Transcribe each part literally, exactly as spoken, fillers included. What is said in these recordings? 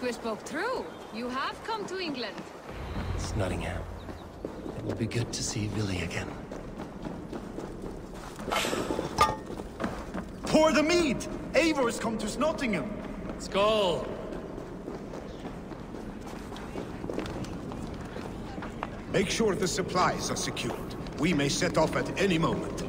Trygve spoke true. You have come to England. Snotingham. It will be good to see Vili again. Pour the mead! Eivor has come to Snotingham. Skull! Make sure the supplies are secured. We may set off at any moment.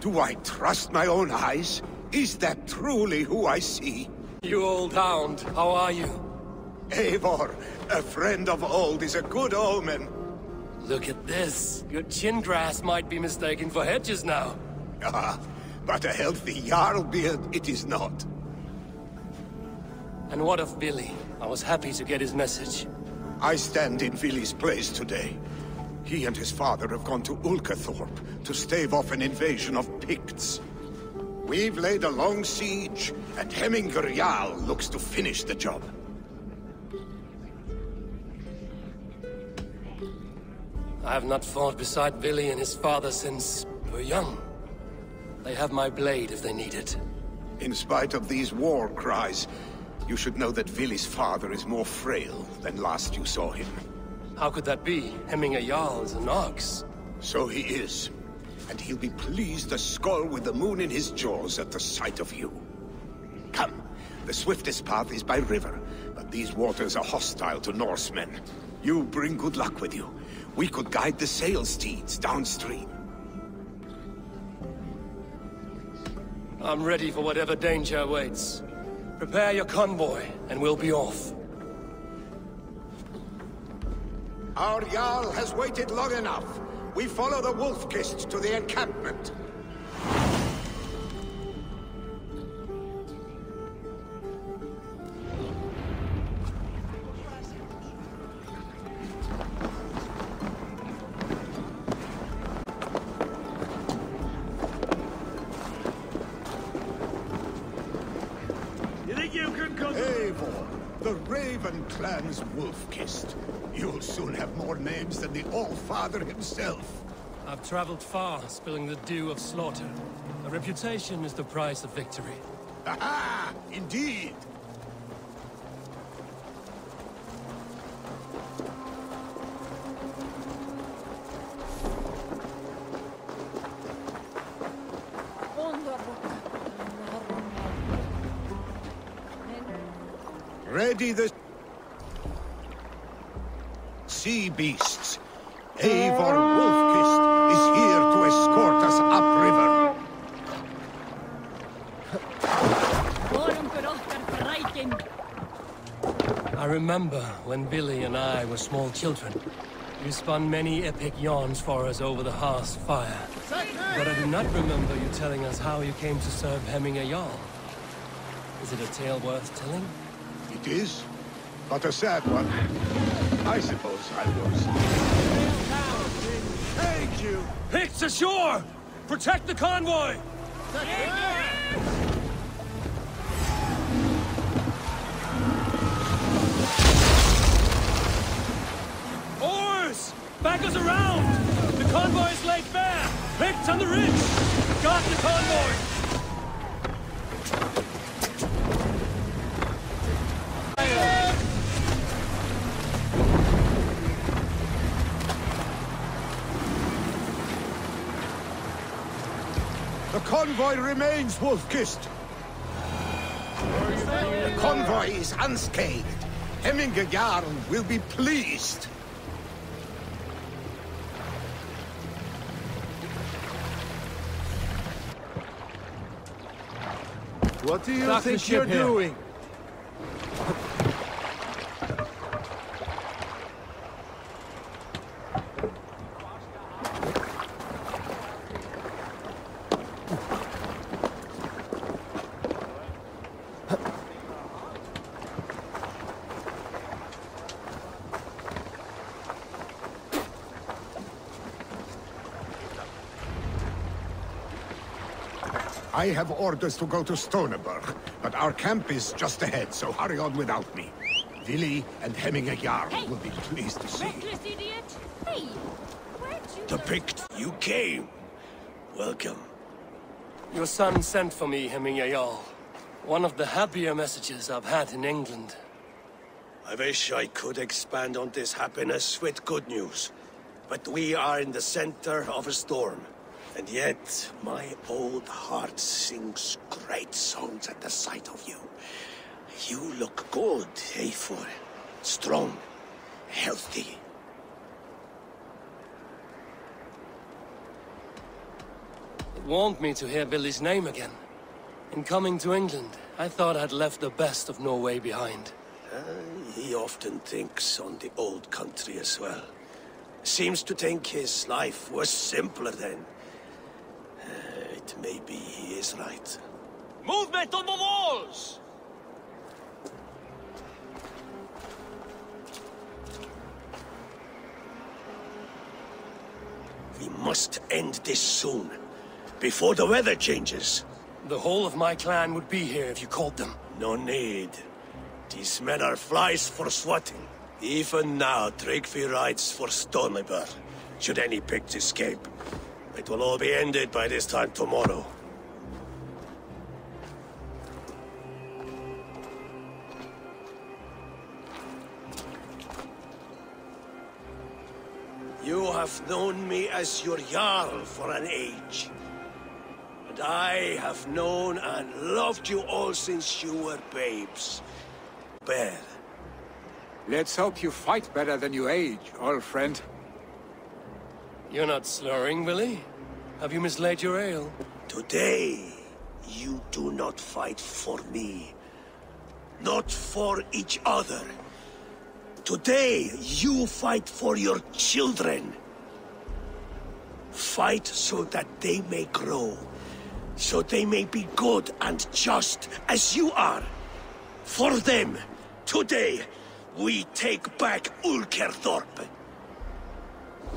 Do I trust my own eyes? Is that truly who I see? You old hound, how are you? Eivor, a friend of old is a good omen. Look at this. Your chin grass might be mistaken for hedges now. Ah. But a healthy Jarl beard it is not. And what of Vili? I was happy to get his message. I stand in Vili's place today. He and his father have gone to Ulkathorpe to stave off an invasion of Picts. We've laid a long siege, and Hemming Jarl looks to finish the job. I have not fought beside Vili and his father since we were young. They have my blade if they need it. In spite of these war cries, you should know that Vili's father is more frail than last you saw him. How could that be? Hemming Jarl is an ox. So he is. And he'll be pleased as Skoll with the moon in his jaws at the sight of you. Come. The swiftest path is by river, but these waters are hostile to Norsemen. You bring good luck with you. We could guide the sail steeds downstream. I'm ready for whatever danger awaits. Prepare your convoy, and we'll be off. Our Jarl has waited long enough. We follow the Wolfkist to the encampment. Raven Clan's Wolfkist. You'll soon have more names than the All-Father himself. I've traveled far, spilling the dew of slaughter. A reputation is the price of victory. Aha! Indeed! Ready the sea beasts. Eivor Wolfkist is here to escort us upriver. I remember when Vili and I were small children. You spun many epic yarns for us over the hearth fire. But I do not remember you telling us how you came to serve Hemming Jarl. Is it a tale worth telling? It is, but a sad one. I suppose I was. Thank you! Picts ashore! Protect the convoy! Oars! Back us around! The convoy is laid bare! Picts on the ridge! Guard the convoy! The convoy remains, Wolfkist! The convoy is unscathed. Hemming Jarl will be pleased. What do you Lock think you're here. doing? I have orders to go to Stoneburg, but our camp is just ahead, so hurry on without me. Vili and Hemming Jarl hey, will be pleased to see you. Reckless idiot! Hey! Where'd you... The Pict, you came! Welcome. Your son sent for me, Hemming Jarl. One of the happier messages I've had in England. I wish I could expand on this happiness with good news. But we are in the center of a storm. And yet, my old heart sings great songs at the sight of you. You look good, Eivor. Strong. Healthy. It warned me to hear Vili's name again. In coming to England, I thought I'd left the best of Norway behind. Uh, he often thinks on the old country as well. Seems to think his life was simpler then. Uh, it may be he is right. Movement on the walls! We must end this soon, before the weather changes. The whole of my clan would be here if you called them. No need. These men are flies for swatting. Even now, Trygve rides for Stoneburg, should any Pict escape. It will all be ended by this time tomorrow. You have known me as your Jarl for an age. And I have known and loved you all since you were babes. Bear. Let's hope you fight better than you age, old friend. You're not slurring, Vili? Have you mislaid your ale? Today, you do not fight for me. Not for each other. Today, you fight for your children. Fight so that they may grow. So they may be good and just as you are. For them, today, we take back Ulkathorpe.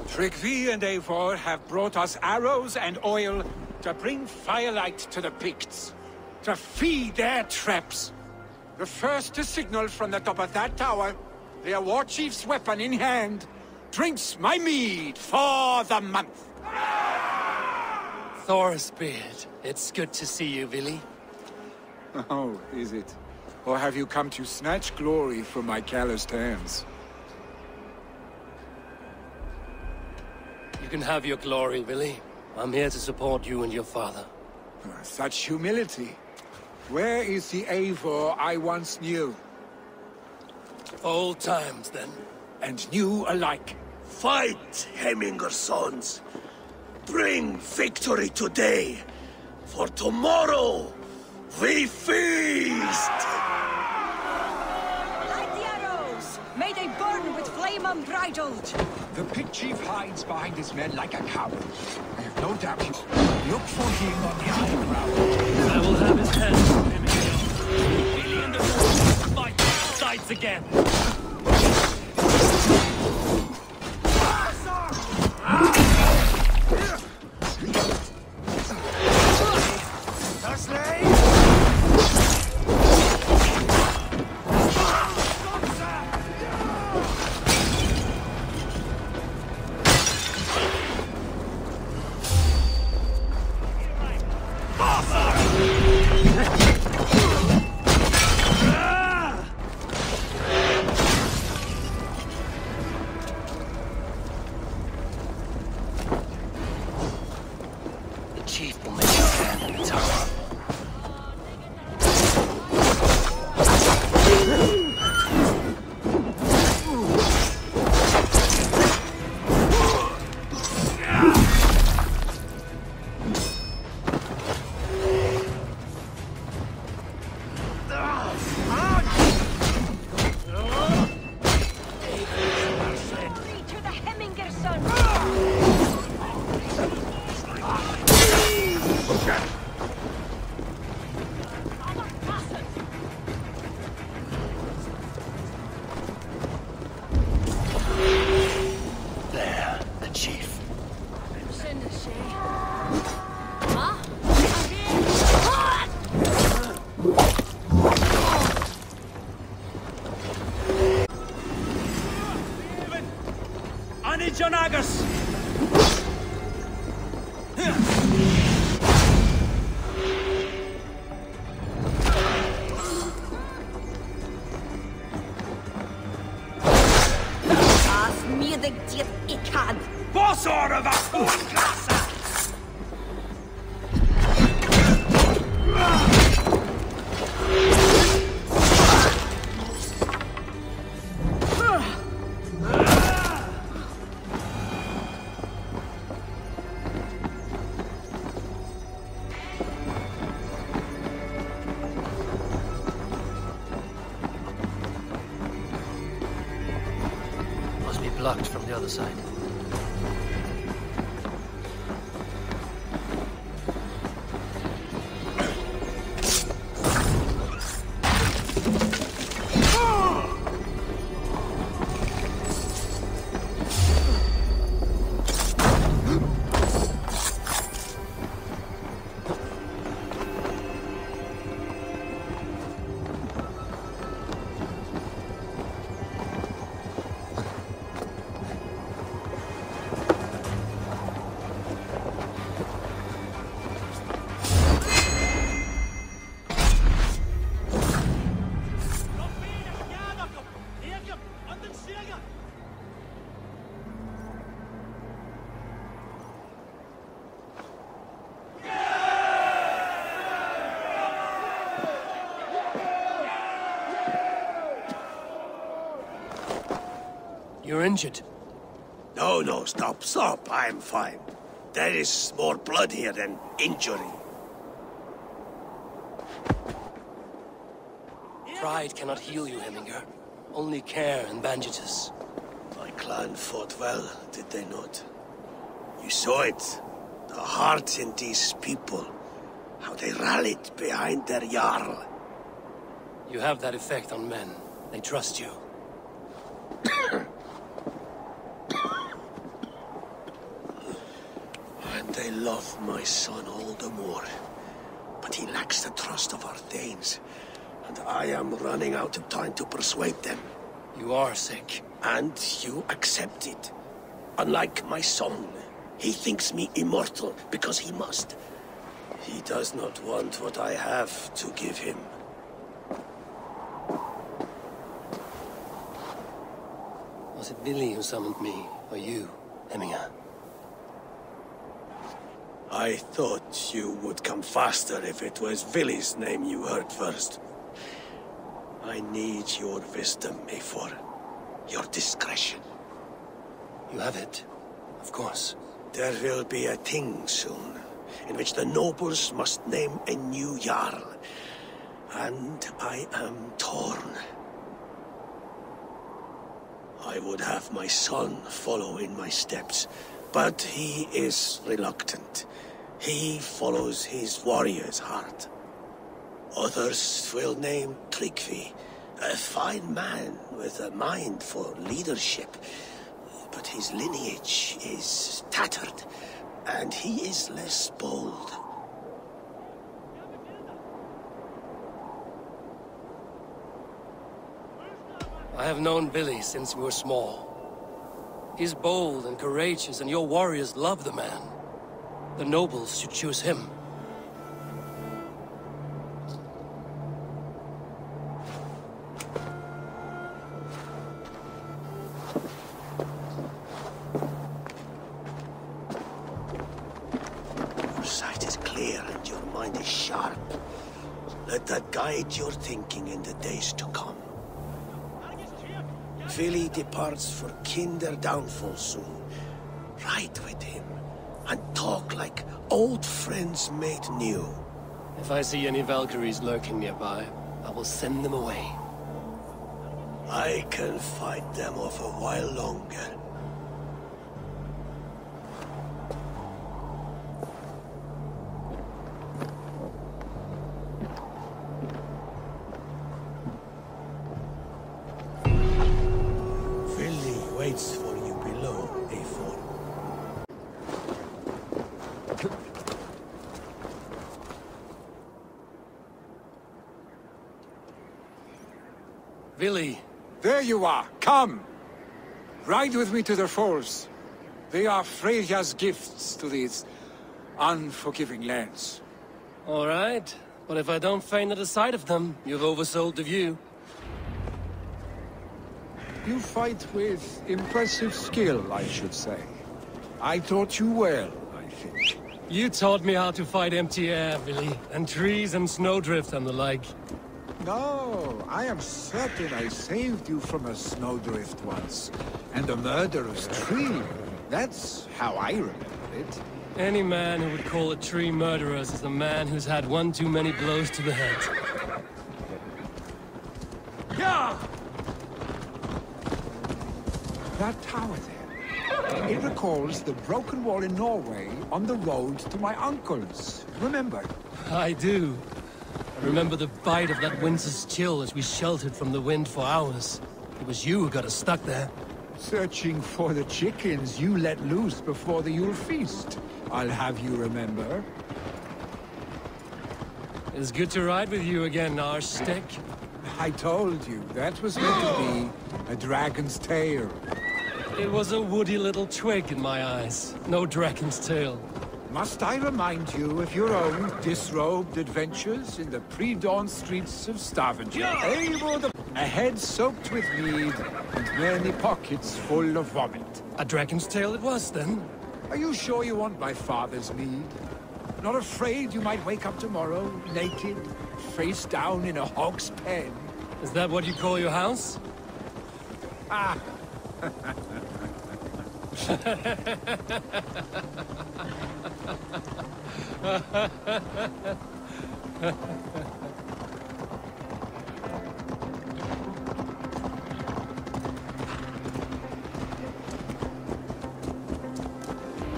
Trygve and Eivor have brought us arrows and oil to bring firelight to the Picts, to feed their traps. The first to signal from the top of that tower, their war chief's weapon in hand, drinks my mead for the month. Thor's beard, it's good to see you, Vili. Oh, is it? Or have you come to snatch glory from my calloused hands? You can have your glory, Vili. I'm here to support you and your father. Such humility. Where is the Eivor I once knew? Old times, then. And new alike. Fight, Hemminger's sons. Bring victory today. For tomorrow, we feast! May they burn with flame unbridled! The Pict chief hides behind his men like a coward. I have no doubt. Look for him on the high ground. I will have his head. Vili and the Wolf fight sides again. Jonagas! locked from the other side. You're injured. No, no, stop, stop. I'm fine. There is more blood here than injury. Pride cannot heal you, Hemminger. Only care and bandages. My clan fought well, did they not? You saw it. The heart in these people. How they rallied behind their Jarl. You have that effect on men. They trust you. I love my son all the more, but he lacks the trust of our Danes, and I am running out of time to persuade them. You are sick. And you accept it. Unlike my son, he thinks me immortal because he must. He does not want what I have to give him. Was it Vili who summoned me, or you, Hemminger? I thought you would come faster if it was Vili's name you heard first. I need your wisdom, Eivor. Your discretion. You have it, of course. There will be a thing soon, in which the nobles must name a new Jarl. And I am torn. I would have my son follow in my steps. But he is reluctant. He follows his warrior's heart. Others will name Trygve, a fine man with a mind for leadership. But his lineage is tattered, and he is less bold. I have known Vili since we were small. He's bold and courageous, and your warriors love the man. The nobles should choose him. Your sight is clear and your mind is sharp. Let that guide your thinking in the days to come. Vili departs for Kinder Downfall soon. Ride with him, and talk like old friends made new. If I see any Valkyries lurking nearby, I will send them away. I can fight them off a while longer. Vili. There you are! Come! Ride with me to the Falls. They are Freya's gifts to these unforgiving lands. All right. But if I don't faint at the sight of them, you've oversold the view. You fight with impressive skill, I should say. I taught you well, I think. You taught me how to fight empty air, Vili. And trees and snowdrift and the like. No, I am certain I saved you from a snowdrift once, and a murderous tree. That's how I remember it. Any man who would call a tree murderous is a man who's had one too many blows to the head. Yeah! That tower there, it recalls the broken wall in Norway on the road to my uncle's. Remember? I do. I remember the bite of that winter's chill as we sheltered from the wind for hours. It was you who got us stuck there. Searching for the chickens you let loose before the Yule feast. I'll have you remember. It's good to ride with you again, Arshtek. I told you, that was meant to be a dragon's tail. It was a woody little twig in my eyes. No dragon's tail. Must I remind you of your own disrobed adventures in the pre-dawn streets of Stavanger? Eivor the... A head soaked with mead, and many pockets full of vomit. A dragon's tail it was, then. Are you sure you want my father's mead? Not afraid you might wake up tomorrow, naked, face down in a hog's pen? Is that what you call your house? Ah!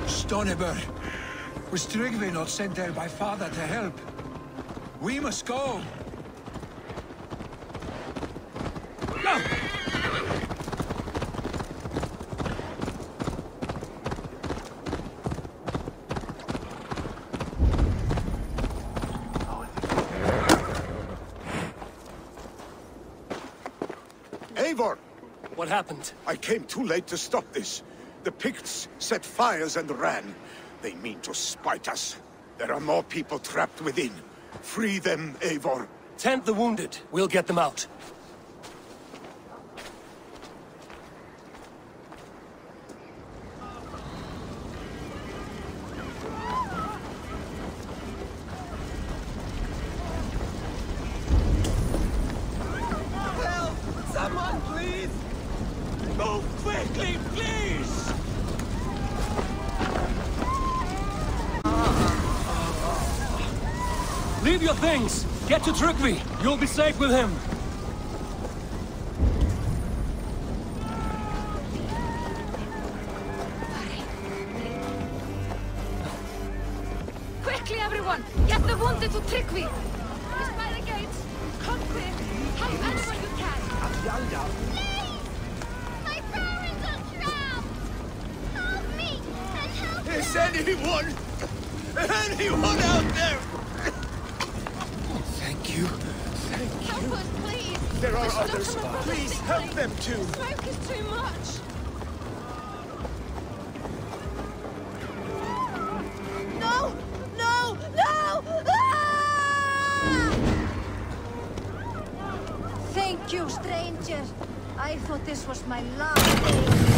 Stoneburg! Was Trygve not sent there by father to help? We must go! No! Eivor! What happened? I came too late to stop this. The Picts set fires and ran. They mean to spite us. There are more people trapped within. Free them, Eivor. Tend the wounded. We'll get them out. Help! Someone, please! Move quickly, please! Leave your things! Get to Trygve! You'll be safe with him! Quickly, everyone! Get the wounded to Trygve! He's by the gates! Come quick! Help anyone you can! Please! My parents are trapped! Help me! And help me! Is anyone... anyone out there? Thank you. Thank you. Help us, please. There are others. Please help them too. The smoke is too much. No! No! No! Ah! Thank you, stranger. I thought this was my last day.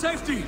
Safety!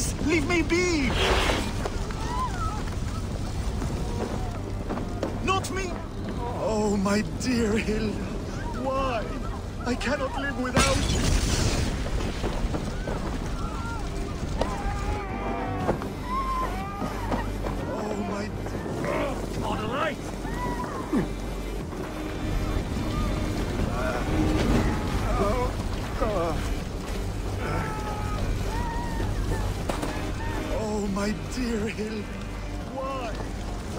Please, leave me be! Not me! Oh, my dear Hilda, why? I cannot live without you! Oh, my dear... On the light! Oh, my dear Hilda, why?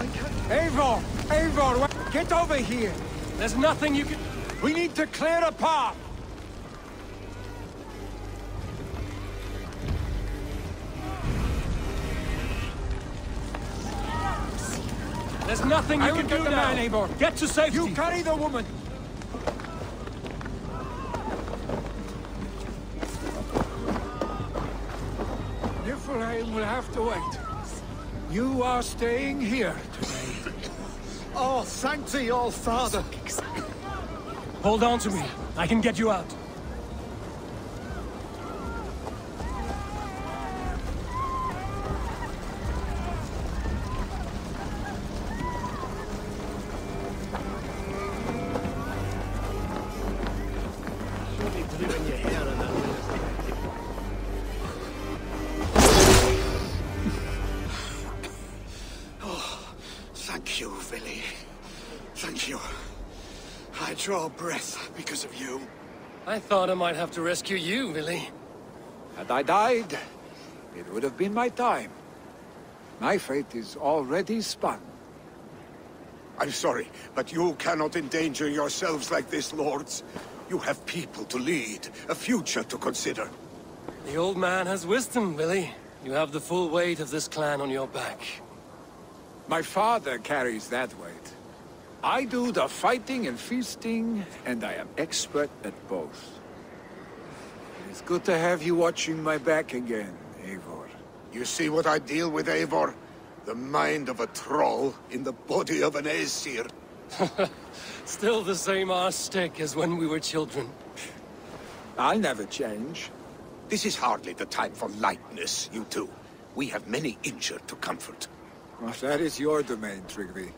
I can't... Eivor! Eivor! Get over here! There's nothing you can... We need to clear the path! There's nothing you I can do now! Man, Eivor! Get to safety! You carry the woman! Niflheim will have to wait. You are staying here today. Oh, sanctity, all father! Hold on to me. I can get you out. Draw breath because of you. I thought I might have to rescue you, Vili. Had I died, it would have been my time. My fate is already spun. I'm sorry, but you cannot endanger yourselves like this, lords. You have people to lead, a future to consider. The old man has wisdom, Vili. You have the full weight of this clan on your back. My father carries that weight. I do the fighting and feasting, and I am expert at both. It's good to have you watching my back again, Eivor. You see what I deal with, Eivor? The mind of a troll in the body of an Aesir. Still the same arse stick as when we were children. I'll never change. This is hardly the time for lightness, you two. We have many injured to comfort. Well, that is your domain, Trygve.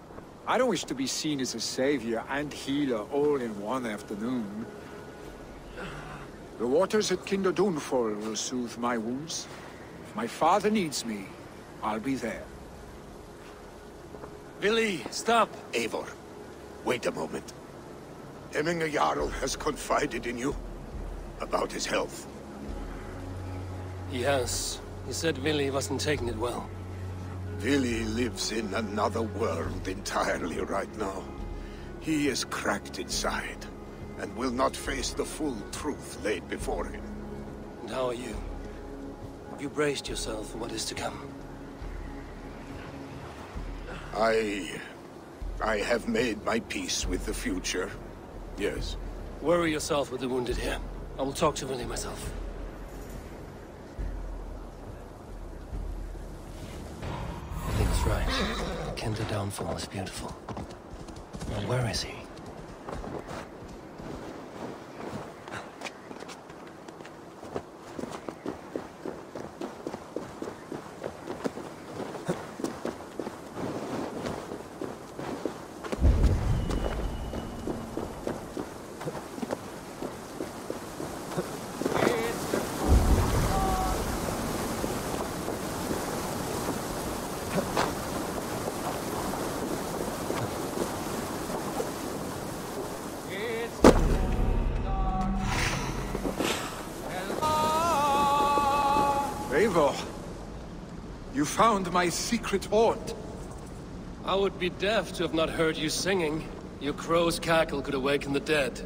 I don't wish to be seen as a savior and healer all in one afternoon. The waters at Kinder Downfall will soothe my wounds. If my father needs me, I'll be there. Vili, stop! Eivor, wait a moment. Hemming Jarl has confided in you about his health. Yes, he said Vili wasn't taking it well. Vili lives in another world entirely right now. He is cracked inside, and will not face the full truth laid before him. And how are you? Have you braced yourself for what is to come? I... I have made my peace with the future, yes. Worry yourself with the wounded here. I will talk to Vili myself. Right. Kinder Downfall is beautiful. And where is he? You found my secret haunt. I would be deaf to have not heard you singing. Your crow's cackle could awaken the dead.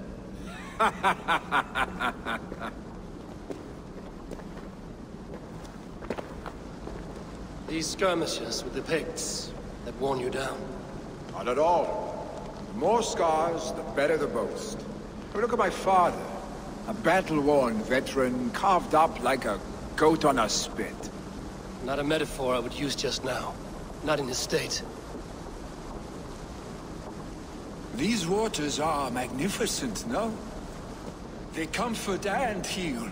These skirmishes with the Picts that worn you down. Not at all. The more scars, the better the boast. But look at my father. A battle-worn veteran carved up like a goat on a spit. Not a metaphor I would use just now. Not in his state. These waters are magnificent, no? They comfort and heal.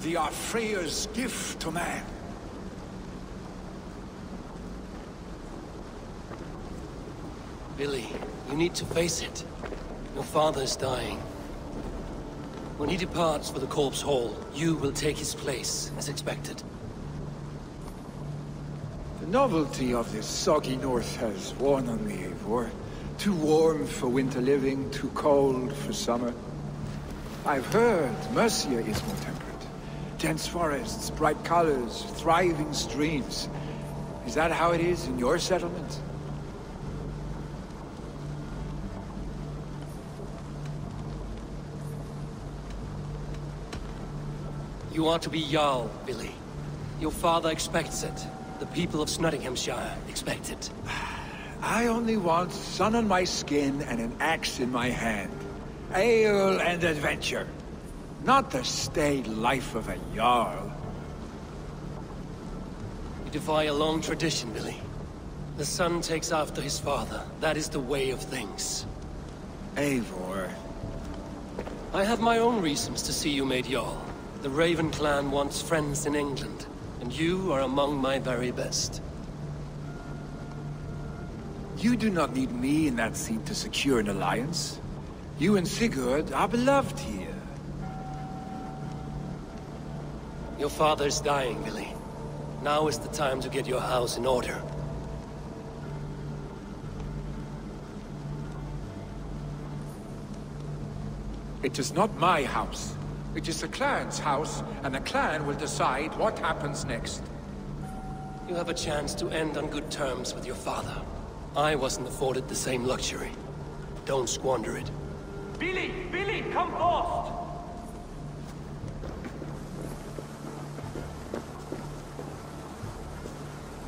They are Freya's gift to man. Vili, you need to face it. Your father is dying. When he departs for the Corpse Hall, you will take his place, as expected. The novelty of this soggy north has worn on me, Eivor. Too warm for winter living, too cold for summer. I've heard Mercia is more temperate. Dense forests, bright colors, thriving streams. Is that how it is in your settlement? You are to be Jarl, Vili. Your father expects it. The people of Snotinghamshire expect it. I only want sun on my skin and an axe in my hand. Ale and adventure. Not the staid life of a Jarl. You defy a long tradition, Vili. The son takes after his father. That is the way of things. Eivor. I have my own reasons to see you made Jarl. The Raven Clan wants friends in England, and you are among my very best. You do not need me in that seat to secure an alliance. You and Sigurd are beloved here. Your father is dying, Vili. Now is the time to get your house in order. It is not my house. It is the clan's house, and the clan will decide what happens next. You have a chance to end on good terms with your father. I wasn't afforded the same luxury. Don't squander it. Vili! Vili! Come forth!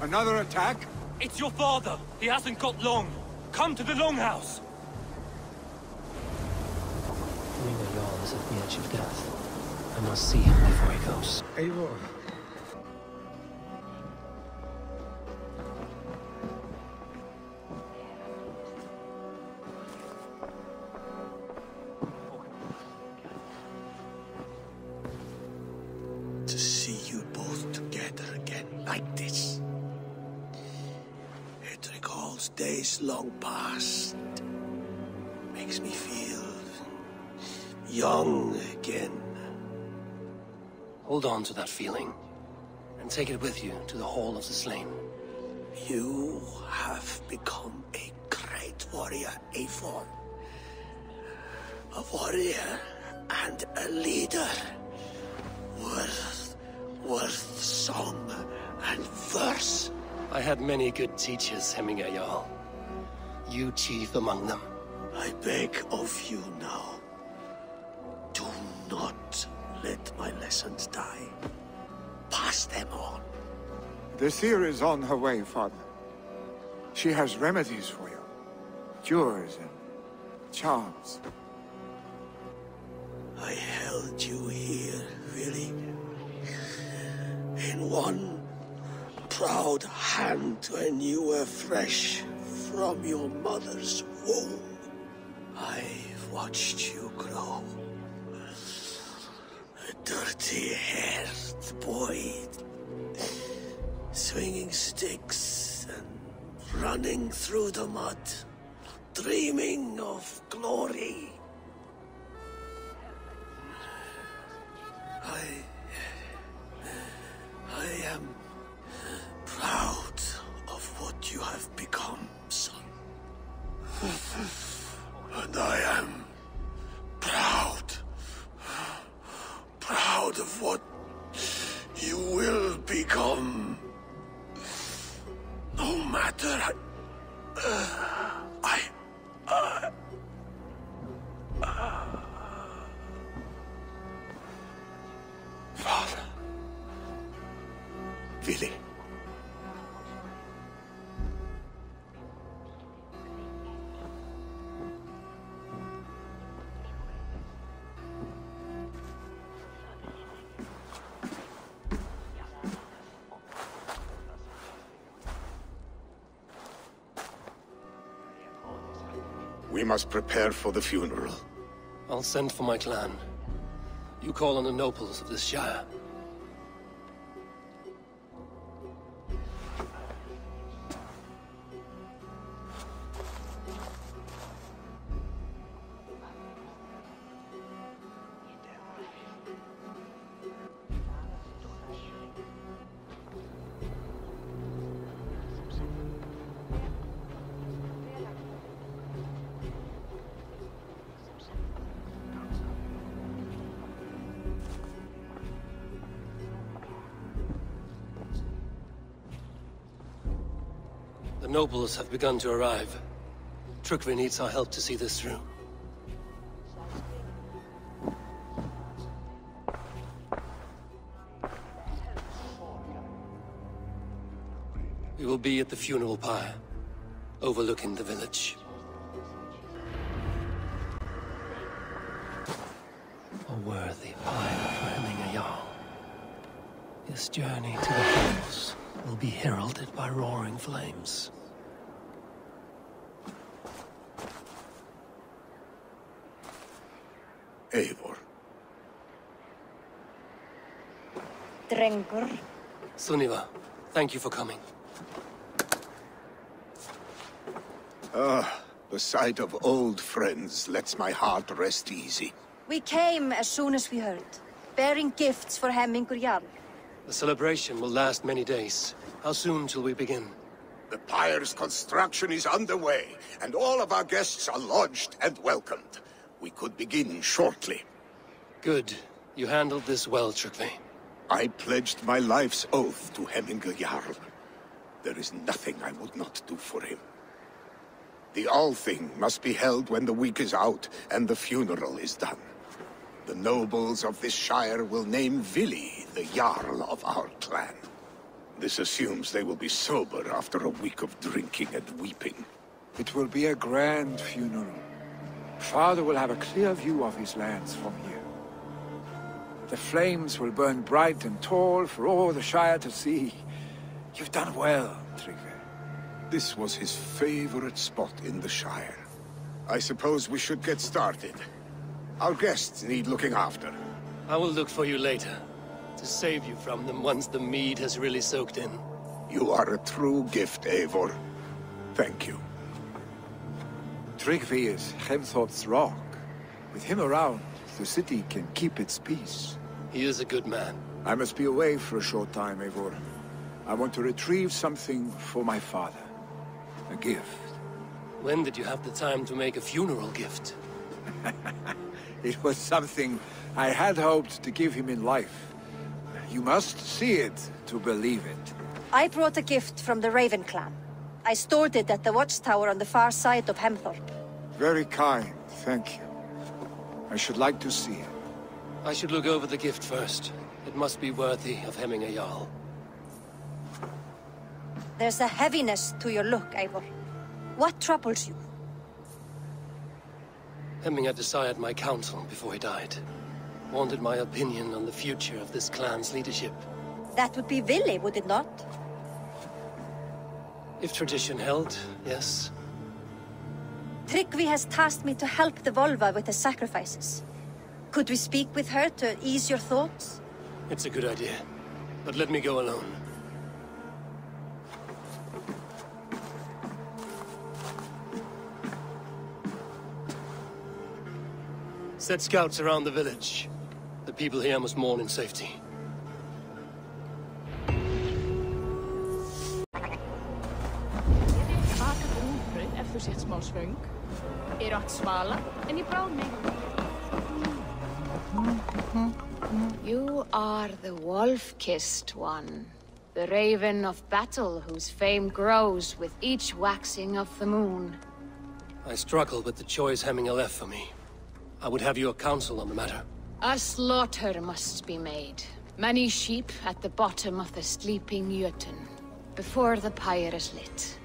Another attack? It's your father! He hasn't got long! Come to the Longhouse! The Jarl is at the edge of death. I must see him before he goes. Eivor. To see you both together again like this. It recalls days long past. Makes me feel young again. Hold on to that feeling, and take it with you to the Hall of the Slain. You have become a great warrior, Eivor. A warrior and a leader. Worth, worth song and verse. I had many good teachers, Hemming Jarl. You chief among them. I beg of you now. Do not let my lessons die. Pass them on. The Aesir is on her way, Father. She has remedies for you. Cures and charms. I held you here, Vili. In one proud hand when you were fresh from your mother's womb. I've watched you grow. Dirty-haired boy, swinging sticks and running through the mud, dreaming of glory. I... I am proud of what you have become, son. And I am proud. Proud of what you will become. No matter... I... Uh, I... Uh, uh. Father... Vili. We must prepare for the funeral. I'll send for my clan. You call on the nobles of this shire. nobles have begun to arrive. Trygve needs our help to see this through. We will be at the funeral pyre, overlooking the village. A worthy pyre for Hemming Jarl. His journey to the hills will be heralded by roaring flames. Eivor. Drengur. Sunniva, thank you for coming. Ah, the sight of old friends lets my heart rest easy. We came as soon as we heard, bearing gifts for Hemming Jarl. The celebration will last many days. How soon till we begin? The pyre's construction is underway, and all of our guests are lodged and welcomed. We could begin shortly. Good. You handled this well, Chukvain. I pledged my life's oath to Hemming Jarl. There is nothing I would not do for him. The Althing must be held when the week is out and the funeral is done. The nobles of this shire will name Vili the Jarl of our clan. This assumes they will be sober after a week of drinking and weeping. It will be a grand funeral. Father will have a clear view of his lands from here. The flames will burn bright and tall for all the Shire to see. You've done well, Trygve. This was his favorite spot in the Shire. I suppose we should get started. Our guests need looking after. I will look for you later, to save you from them once the mead has really soaked in. You are a true gift, Eivor. Thank you. Trygve is Hemthorpe's rock. With him around, the city can keep its peace. He is a good man. I must be away for a short time, Eivor. I want to retrieve something for my father. A gift. When did you have the time to make a funeral gift? It was something I had hoped to give him in life. You must see it to believe it. I brought a gift from the Raven Clan. I stored it at the watchtower on the far side of Hemthorpe. Very kind, thank you. I should like to see it. I should look over the gift first. It must be worthy of Hemming Jarl. There's a heaviness to your look, Eivor. What troubles you? Hemming desired my counsel before he died. Wanted my opinion on the future of this clan's leadership. That would be Vili, would it not? If tradition held, yes. Trygve has tasked me to help the Volva with the sacrifices. Could we speak with her to ease your thoughts? It's a good idea, but let me go alone. Set scouts around the village. The people here must mourn in safety. You are the Wolfkist one, the raven of battle whose fame grows with each waxing of the moon. I struggle with the choice Hemming left for me. I would have your counsel on the matter. A slaughter must be made. Many sheep at the bottom of the sleeping Jötun, before the pyre is lit.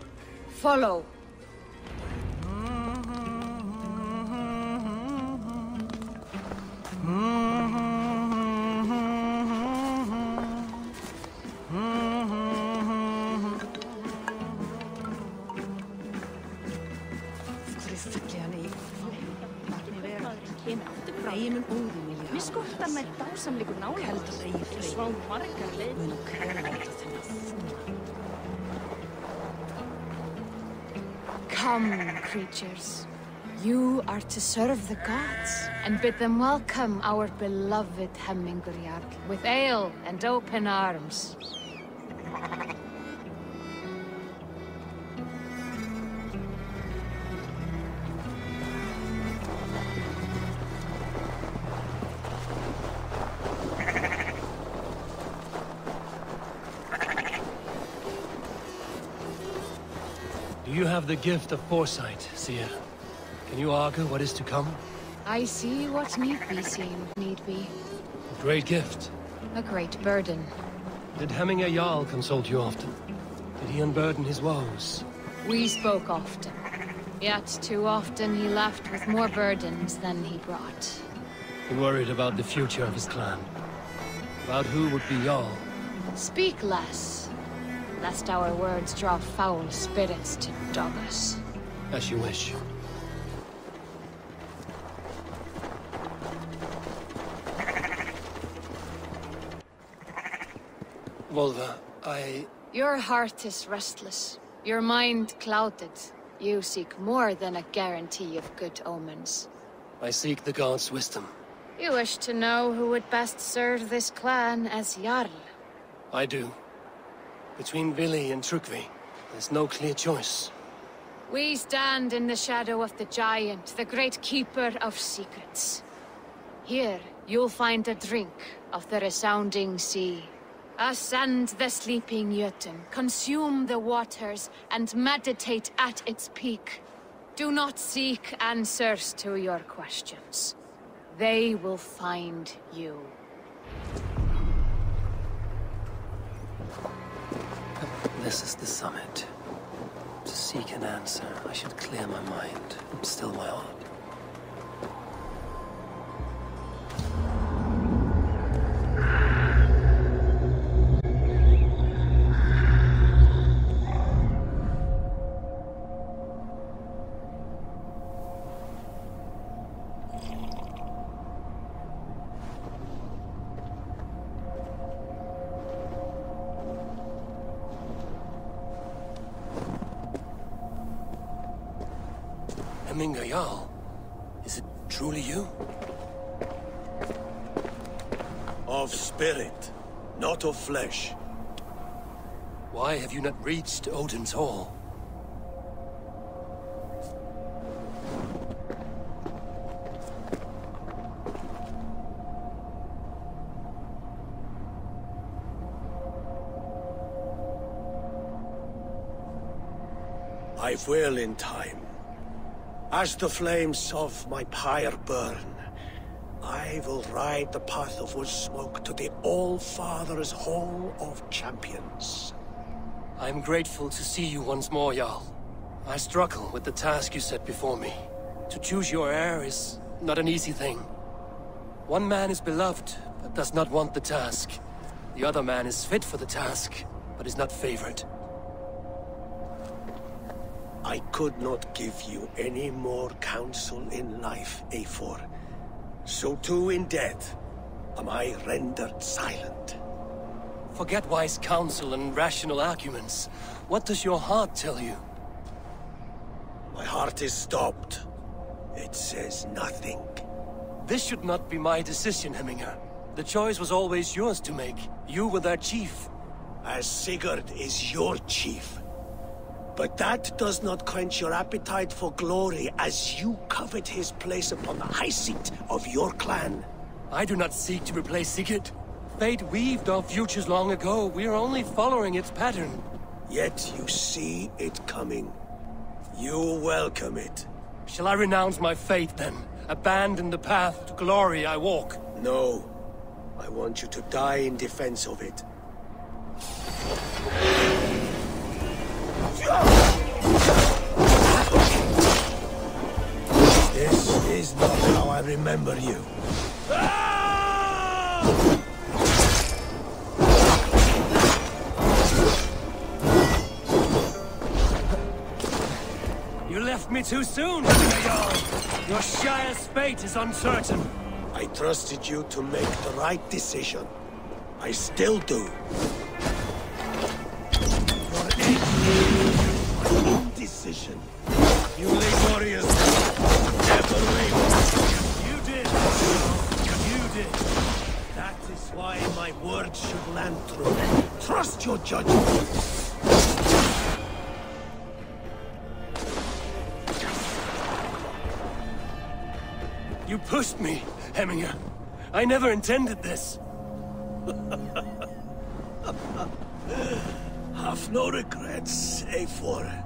Follow. Come, creatures. You are to serve the gods, and bid them welcome our beloved Hemming Jarl with ale and open arms. have the gift of foresight, Seer. Can you augur what is to come? I see what need be seen, need be. A great gift. A great burden. Did Hemming Jarl consult you often? Did he unburden his woes? We spoke often. Yet too often he left with more burdens than he brought. He worried about the future of his clan. About who would be Jarl. Speak less, lest our words draw foul spirits to dog us. As you wish. Volva, I... Your heart is restless, your mind clouded. You seek more than a guarantee of good omens. I seek the gods' wisdom. You wish to know who would best serve this clan as Jarl. I do. Between Vili and Trygve, there's no clear choice. We stand in the shadow of the giant, the great keeper of secrets. Here, you'll find a drink of the resounding sea. Ascend the sleeping Jötun, consume the waters, and meditate at its peak. Do not seek answers to your questions. They will find you. This is the summit. To seek an answer, I should clear my mind and still my heart. Hemming Jarl, is it truly you? Of spirit, not of flesh. Why have you not reached Odin's hall? I will in time. As the flames of my pyre burn, I will ride the path of wood smoke to the All-Father's Hall of Champions. I am grateful to see you once more, Jarl. I struggle with the task you set before me. To choose your heir is not an easy thing. One man is beloved, but does not want the task. The other man is fit for the task, but is not favored. I could not give you any more counsel in life, Eivor. So too in death, am I rendered silent. Forget wise counsel and rational arguments. What does your heart tell you? My heart is stopped. It says nothing. This should not be my decision, Hemminger. The choice was always yours to make. You were their chief. As Sigurd is your chief. But that does not quench your appetite for glory, as you covet his place upon the high seat of your clan. I do not seek to replace Sigurd. Fate weaved our futures long ago. We are only following its pattern. Yet you see it coming. You welcome it. Shall I renounce my faith, then? Abandon the path to glory I walk? No. I want you to die in defense of it. This is not how I remember you. Ah! You left me too soon, Hemming Jarl. Your Shire's fate is uncertain. I trusted you to make the right decision. I still do. Decision. You lay warriors, never waver. You did. You did. That is why my words should land true. Trust your judgment. You pushed me, Hemminger. I never intended this. Have no regrets, Eivor.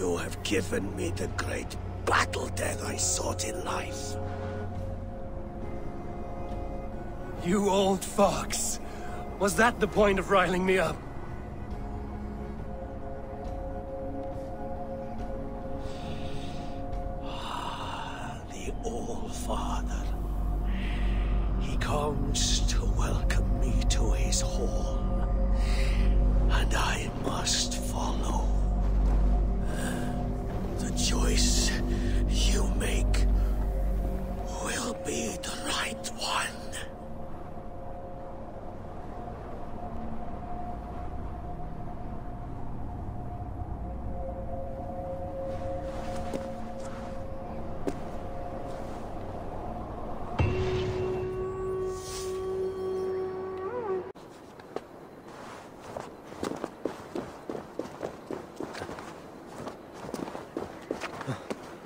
You have given me the great battle death I sought in life. You old fox! Was that the point of riling me up? Ah, the All-Father. He comes to welcome me to his hall. And I must follow. The choice you make will be the right one.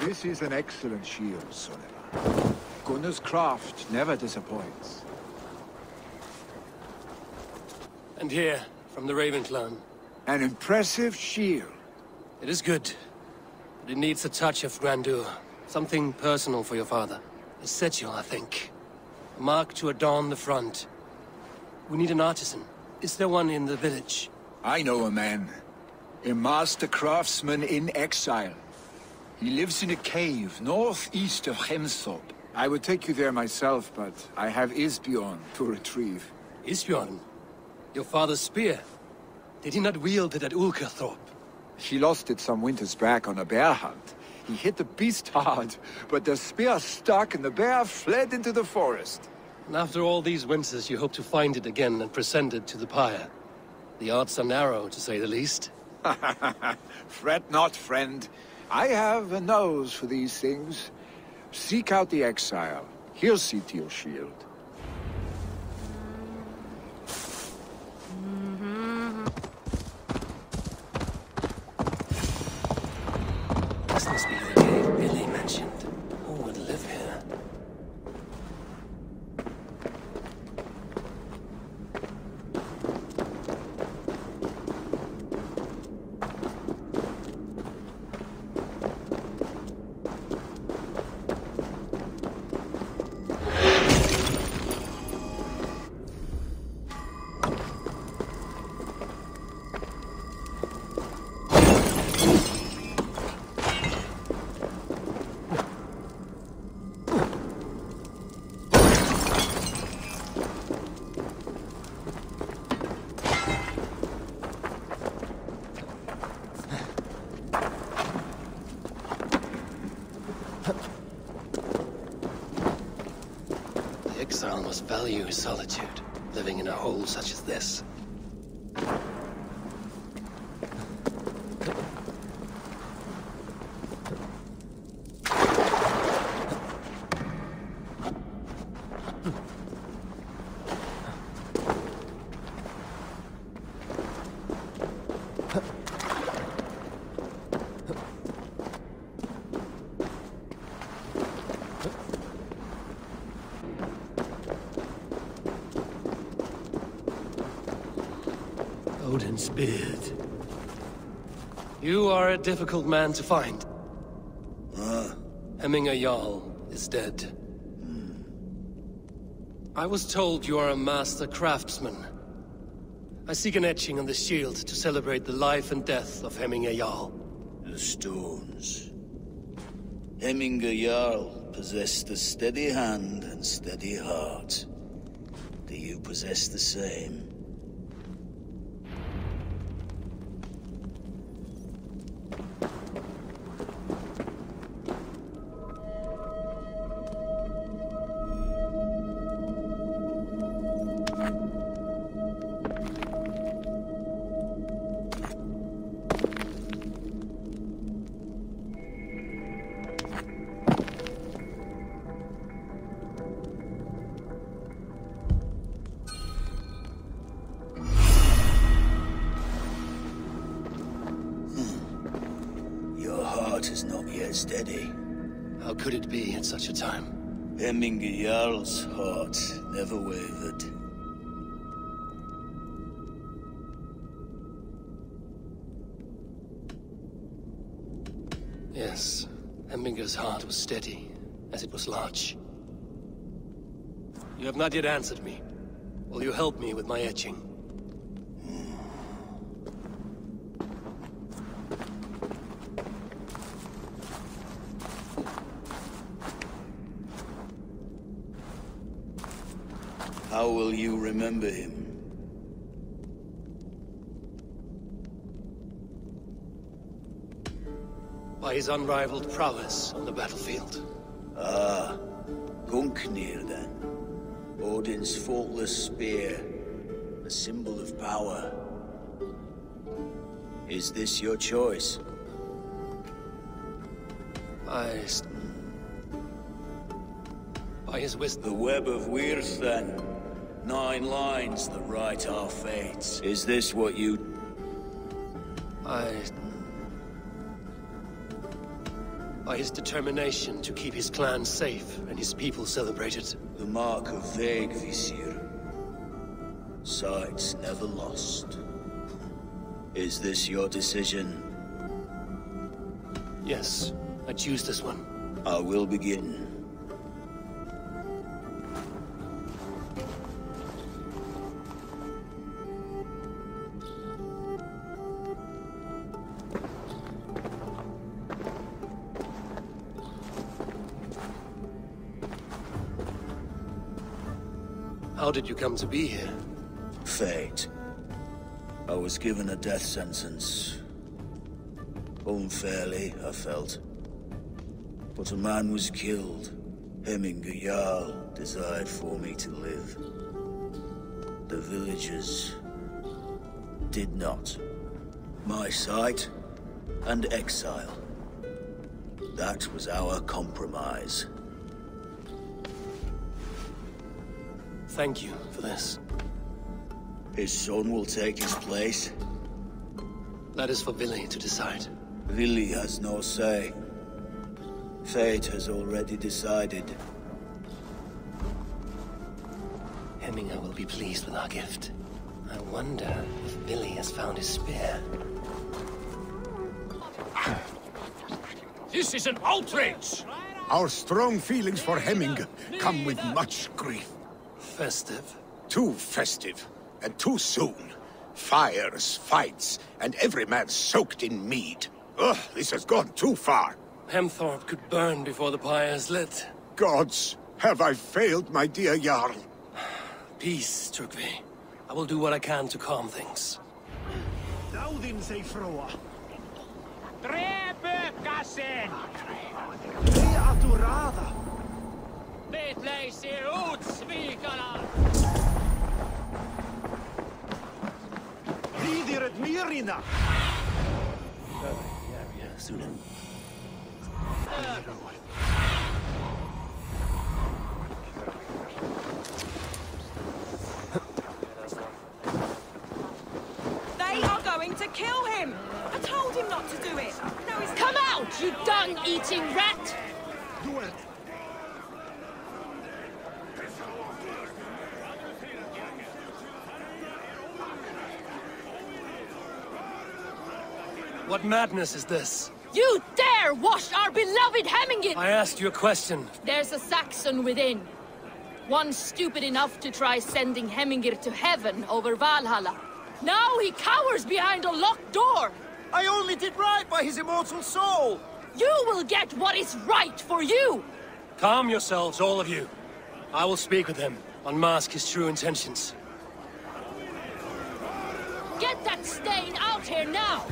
This is an excellent shield, Sunniva. Gunnar's craft never disappoints. And here, from the Raven Clan. An impressive shield. It is good, but it needs a touch of grandeur. Something personal for your father. A cedule, I think. A mark to adorn the front. We need an artisan. Is there one in the village? I know a man. A master craftsman in exile. He lives in a cave, northeast of Hemsthorpe. I would take you there myself, but I have Isbjorn to retrieve. Isbjorn? Your father's spear? Did he not wield it at Ulkathorpe? He lost it some winters back on a bear hunt. He hit the beast hard, but the spear stuck and the bear fled into the forest. And after all these winters, you hope to find it again and present it to the pyre. The odds are narrow, to say the least. Fret not, friend. I have a nose for these things. Seek out the exile. He'll see to your shield. Mm-hmm. Must this be the cave Vili mentioned? Who would live here? Value is solitude, living in a hole such as this. Beard. You are a difficult man to find. Huh? Hemming Jarl is dead. Hmm. I was told you are a master craftsman. I seek an etching on the shield to celebrate the life and death of Hemming Jarl. The stones. Hemming Jarl possessed a steady hand and steady heart. Do you possess the same? Jarl's heart never wavered. Yes, Hemminger's heart was steady, as it was large. You have not yet answered me. Will you help me with my etching? How will you remember him? By his unrivaled prowess on the battlefield. Ah, Gungnir then. Odin's faultless spear, a symbol of power. Is this your choice? I... By his wisdom... The web of Wyrth then. Nine lines that write our fates. Is this what you... I... By his determination to keep his clan safe and his people celebrated. The mark of Vague Vizier. Sights never lost. Is this your decision? Yes, I choose this one. I will begin. How did you come to be here? Fate. I was given a death sentence. Unfairly, I felt. But a man was killed. Hemming Jarl desired for me to live. The villagers did not. My sight and exile. That was our compromise. Thank you for this. His son will take his place? That is for Vili to decide. Vili has no say. Fate has already decided. Hemminger will be pleased with our gift. I wonder if Vili has found his spear. This is an outrage! Our strong feelings for Hemminger come with much grief. Festive. Too festive, and too soon. Fires, fights, and every man soaked in mead. Ugh, this has gone too far. Hemthorpe could burn before the pyre is lit. Gods, have I failed, my dear Jarl? Peace, Trygve. I will do what I can to calm things. They are going to kill him! I told him not to do it! Now he's come out, you dung-eating rat! Do it! What madness is this? You dare wash our beloved Hemmingen! I asked you a question. There's a Saxon within. One stupid enough to try sending Hemminger to heaven over Valhalla. Now he cowers behind a locked door! I only did right by his immortal soul! You will get what is right for you! Calm yourselves, all of you. I will speak with him, unmask his true intentions. Get that stain out here now!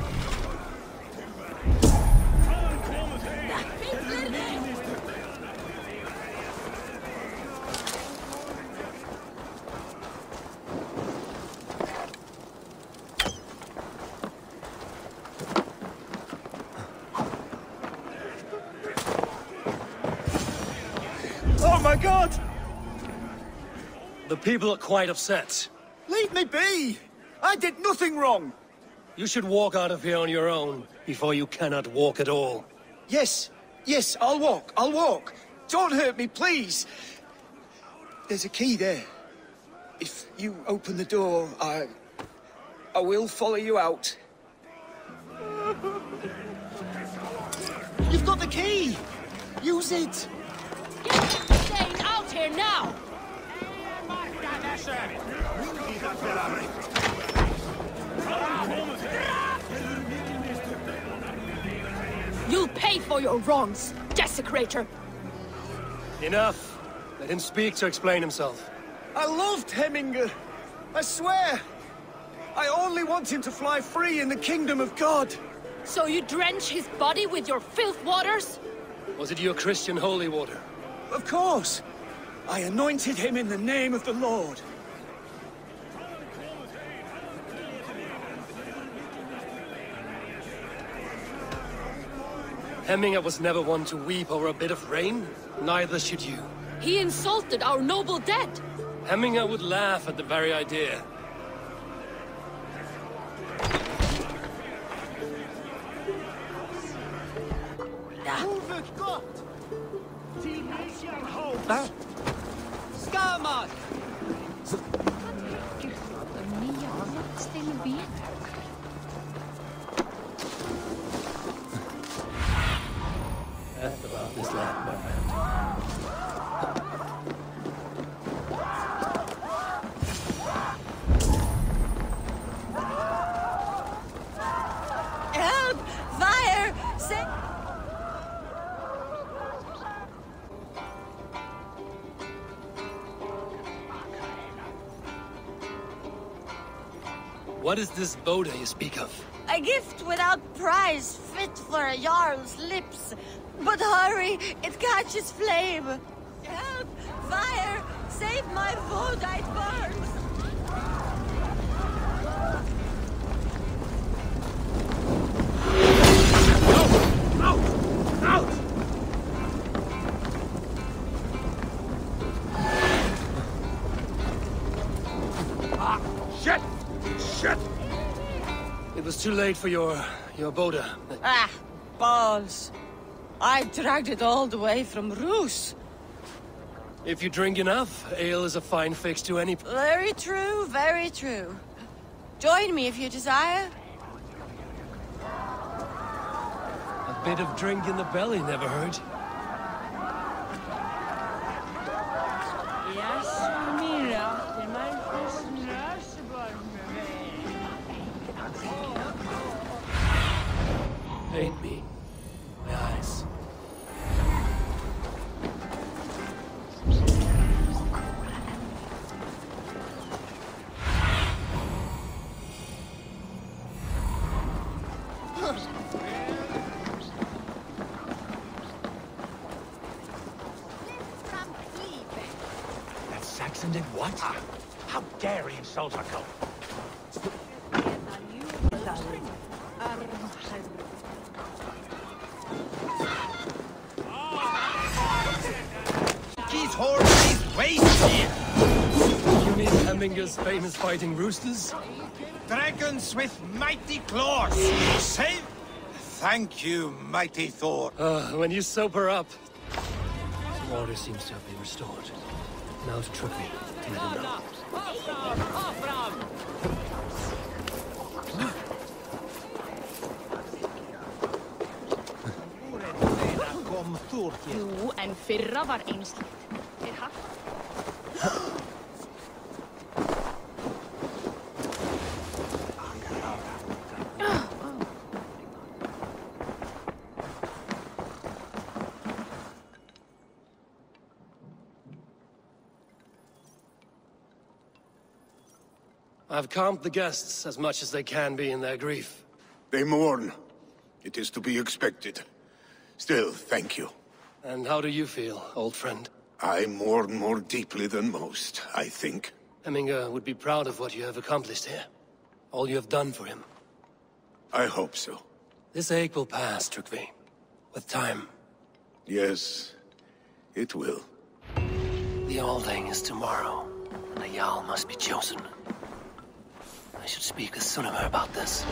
Oh my God! The people are quite upset. Leave me be! I did nothing wrong! You should walk out of here on your own, before you cannot walk at all. Yes, yes, I'll walk, I'll walk. Don't hurt me, please. There's a key there. If you open the door, I... I will follow you out. You Use it! Get that thing out here now! You'll pay for your wrongs, desecrator! Enough! Let him speak to explain himself. I loved Hemminger! I swear! I only want him to fly free in the kingdom of God! So you drench his body with your filth waters? Was it your Christian holy water? Of course! I anointed him in the name of the Lord! Hemminger was never one to weep over a bit of rain, neither should you. He insulted our noble dead! Hemminger would laugh at the very idea. Huh? What is this Boda you speak of? A gift without price, fit for a Jarl's lips. But hurry, it catches flame. Help! Fire! Save my wood, it burns! Too late for your... your Boda. Ah, balls. I dragged it all the way from Rus. If you drink enough, ale is a fine fix to any... Very true, very true. Join me if you desire. A bit of drink in the belly never hurt. What? Ah, how dare he insult our cult? These horses waste here! You mean Hemminger's famous fighting roosters? Dragons with mighty claws! Save! Thank you, mighty Thor. Uh, when you sober up... Water seems to have been restored. Now to Trygve. Jo, en firra var ensligt. I've calmed the guests as much as they can be in their grief. They mourn. It is to be expected. Still, thank you. And how do you feel, old friend? I mourn more deeply than most, I think. Hemminger would be proud of what you have accomplished here. All you have done for him. I hope so. This ache will pass, Trygve. With time. Yes, it will. The Althing is tomorrow, and a Jarl must be chosen. I should speak with Sunimar about this.